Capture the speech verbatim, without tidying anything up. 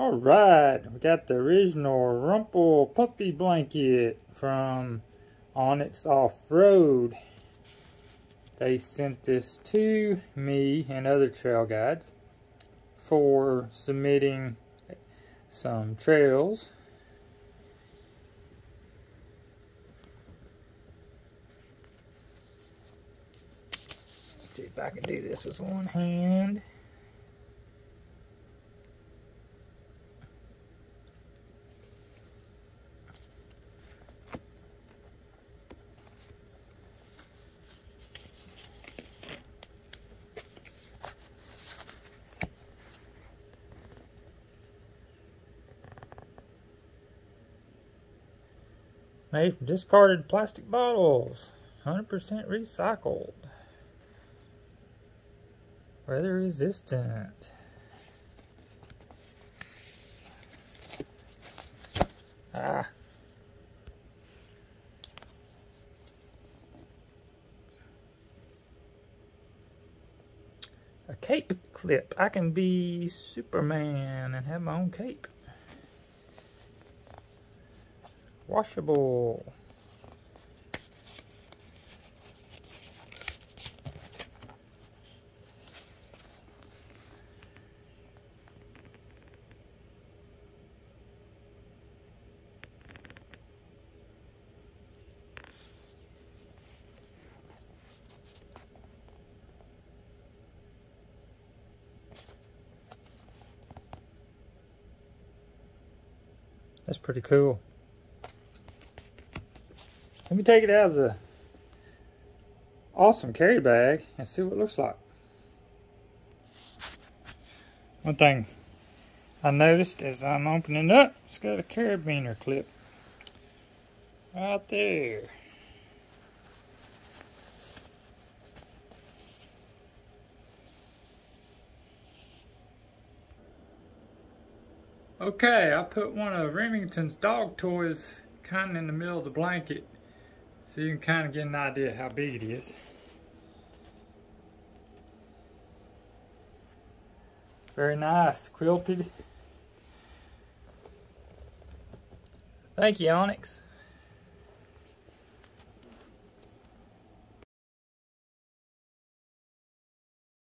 All right, we got the original Rumpl puffy blanket from Onx Offroad. They sent this to me and other trail guides for submitting some trails. Let's see if I can do this with one hand. Made from discarded plastic bottles, one hundred percent recycled, weather resistant. Ah. A cape clip. I can be Superman and have my own cape. Washable. That's pretty cool. Let me take it out of the awesome carry bag and see what it looks like. One thing I noticed as I'm opening it up, it's got a carabiner clip right there. Okay, I put one of Remington's dog toys kind of in the middle of the blanket, so you can kind of get an idea how big it is. Very nice, quilted. Thank you, Onx.